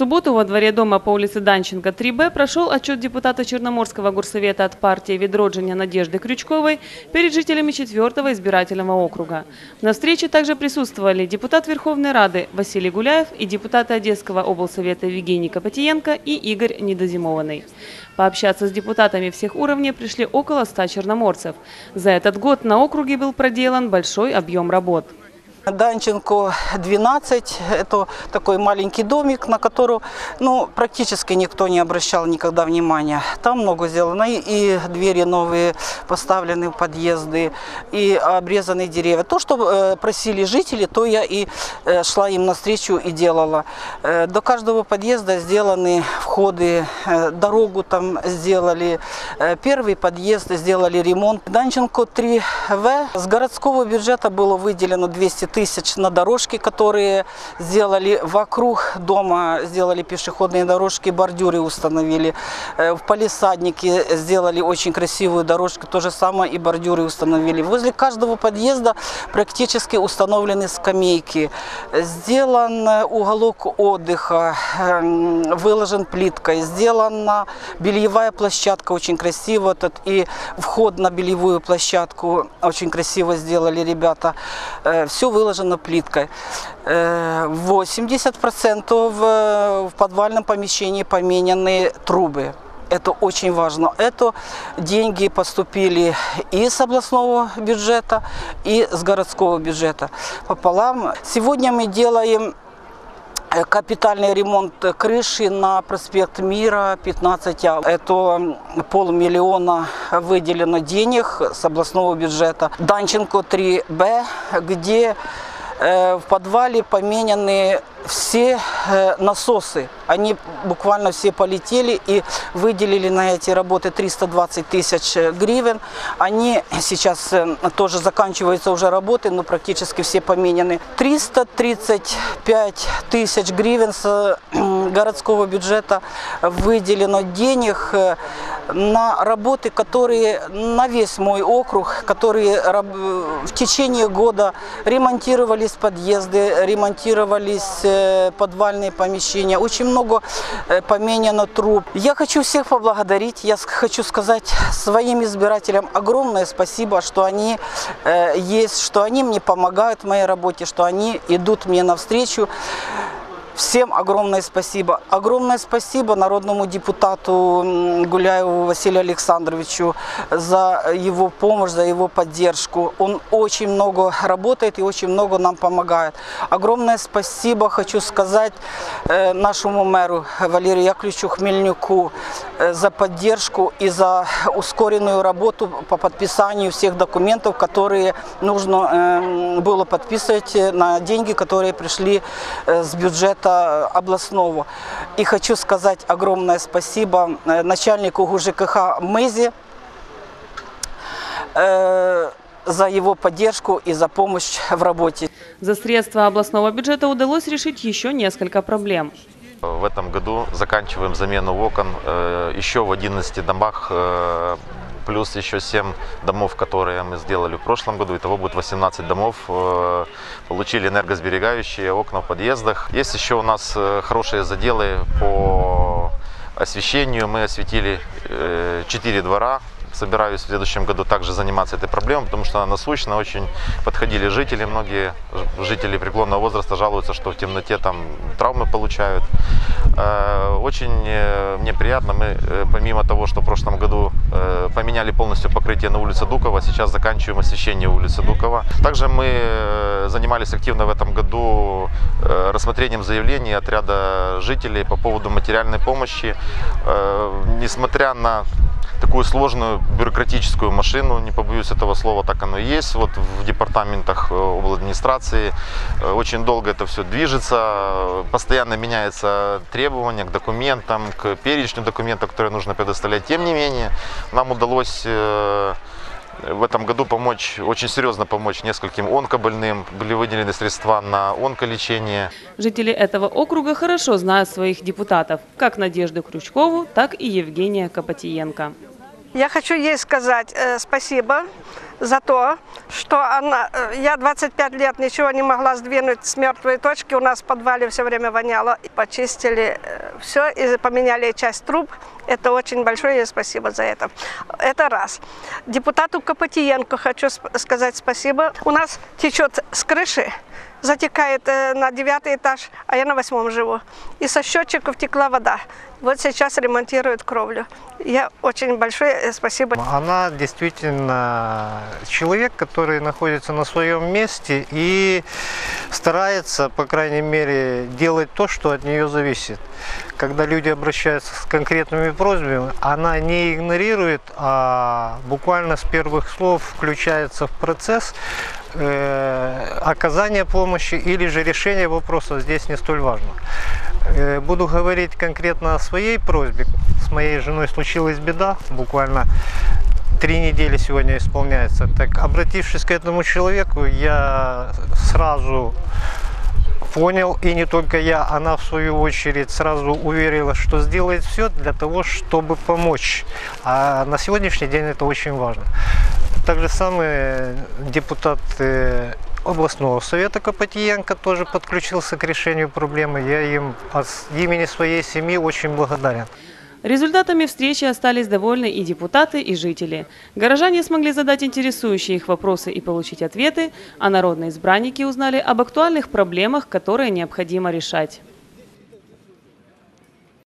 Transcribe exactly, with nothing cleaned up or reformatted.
субботу во дворе дома по улице Данченко три Б прошел отчет депутата Черноморского горсовета от партии «Ведроджиня» Надежды Крючковой перед жителями четвёртого избирательного округа. На встрече также присутствовали депутат Верховной Рады Василий Гуляев и депутаты Одесского облсовета Евгений Копотиенко и Игорь Недозимованный. Пообщаться с депутатами всех уровней пришли около ста черноморцев. За этот год на округе был проделан большой объем работ. Данченко двенадцать, это такой маленький домик, на который ну, практически никто не обращал никогда внимания. Там много сделано, и двери новые поставлены в подъезды, и обрезанные деревья. То, что просили жители, то я и шла им навстречу и делала. До каждого подъезда сделаны входы, дорогу там сделали, первый подъезд сделали ремонт. Данченко три В, с городского бюджета было выделено двести тысяч на дорожки, которые сделали вокруг дома, сделали пешеходные дорожки, бордюры установили. В палисаднике сделали очень красивую дорожку, то же самое и бордюры установили. Возле каждого подъезда практически установлены скамейки. Сделан уголок отдыха, выложен плиткой, сделана бельевая площадка, очень красиво. Тут и вход на бельевую площадку очень красиво сделали ребята. Все выложено плиткой. восемьдесят процентов в подвальном помещении поменены трубы. Это очень важно. Это деньги поступили и с областного бюджета, и с городского бюджета. Пополам. Сегодня мы делаем капитальный ремонт крыши на проспект Мира пятнадцать А. Это полмиллиона выделено денег с областного бюджета. Данченко три Б, где в подвале поменены все насосы. Они буквально все полетели и выделили на эти работы триста двадцать тысяч гривен. Они сейчас тоже заканчиваются уже работы, но практически все поменены. триста тридцать пять тысяч гривен с городского бюджета выделено денег на работы, которые на весь мой округ, которые в течение года ремонтировались подъезды, ремонтировались подвальные помещения. Очень много поменено труб. Я хочу всех поблагодарить. Я хочу сказать своим избирателям огромное спасибо, что они есть, что они мне помогают в моей работе, что они идут мне навстречу. Всем огромное спасибо. Огромное спасибо народному депутату Гуляеву Василию Александровичу за его помощь, за его поддержку. Он очень много работает и очень много нам помогает. Огромное спасибо хочу сказать нашему мэру Валерию Яковлевичу Хмельнюку за поддержку и за ускоренную работу по подписанию всех документов, которые нужно было подписывать на деньги, которые пришли с бюджета областного. И хочу сказать огромное спасибо начальнику ГУ Ж К Х Мызи за его поддержку и за помощь в работе. За средства областного бюджета удалось решить еще несколько проблем. В этом году заканчиваем замену окон еще в одиннадцати домах, плюс еще семь домов, которые мы сделали в прошлом году. Итого будет восемнадцать домов. Получили энергосберегающие окна в подъездах. Есть еще у нас хорошие заделы по освещению. Мы осветили четыре двора. Собираюсь в следующем году также заниматься этой проблемой, потому что она насущна. Очень подходили жители, многие жители преклонного возраста жалуются, что в темноте там травмы получают. Очень мне приятно, мы помимо того, что в прошлом году поменяли полностью покрытие на улице Дукова, сейчас заканчиваем освещение улицы Дукова. Также мы занимались активно в этом году рассмотрением заявлений от ряда жителей по поводу материальной помощи. Несмотря на такую сложную бюрократическую машину, не побоюсь этого слова, так оно и есть. Вот в департаментах обладминистрации очень долго это все движется, постоянно меняются требования к документам, к перечню документов, которые нужно предоставлять. Тем не менее, нам удалось в этом году помочь, очень серьезно помочь нескольким онкобольным. Были выделены средства на онколечение. Жители этого округа хорошо знают своих депутатов, как Надежду Крючкову, так и Евгения Копотиенко. Я хочу ей сказать спасибо за то, что она, я двадцать пять лет ничего не могла сдвинуть с мертвой точки, у нас в подвале все время воняло. Почистили все и поменяли часть труб. Это очень большое спасибо за это. Это раз. Депутату Копотиенко хочу сказать спасибо. У нас течет с крыши, затекает на девятый этаж, а я на восьмом живу. И со счетчиков текла вода. Вот сейчас ремонтируют кровлю. Я очень большое спасибо. Она действительно человек, который находится на своем месте и старается, по крайней мере, делать то, что от нее зависит. Когда люди обращаются с конкретными просьбами, она не игнорирует, а буквально с первых слов включается в процесс оказания помощи или же решение вопроса. Здесь не столь важно. Буду говорить конкретно о своей просьбе. С моей женой случилась беда, буквально три недели сегодня исполняется. Так, обратившись к этому человеку, я сразу понял, и не только я, она в свою очередь сразу уверила, что сделает все для того, чтобы помочь. А на сегодняшний день это очень важно. Также самые депутаты областного совета Копотиенко тоже подключился к решению проблемы. Я им от имени своей семьи очень благодарен. Результатами встречи остались довольны и депутаты, и жители. Горожане смогли задать интересующие их вопросы и получить ответы, а народные избранники узнали об актуальных проблемах, которые необходимо решать.